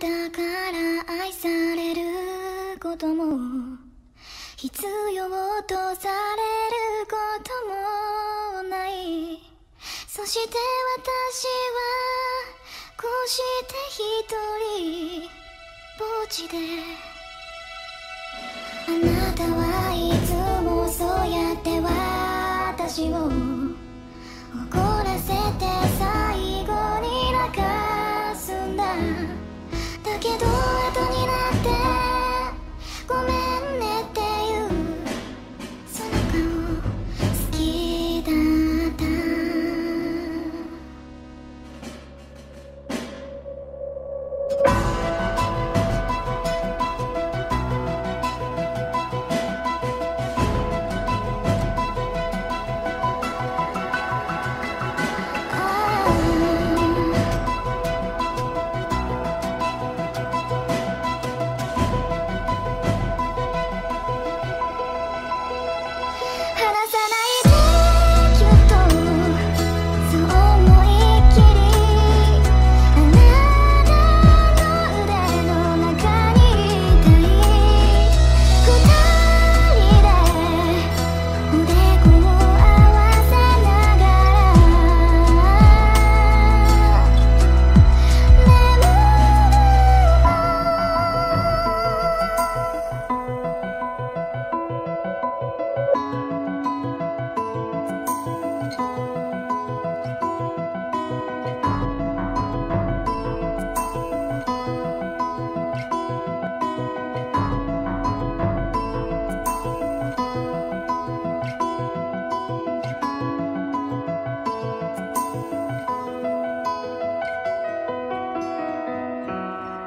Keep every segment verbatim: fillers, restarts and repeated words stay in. だから愛されることも必要とされることもない。そして私はこうして一人ぼっちで、あなたはいつもそうやって私を怒らせて最後に泣かすんだ。だけど後になってごめんねっていうその顔好きだった。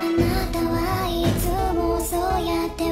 あなたはいつもそうやって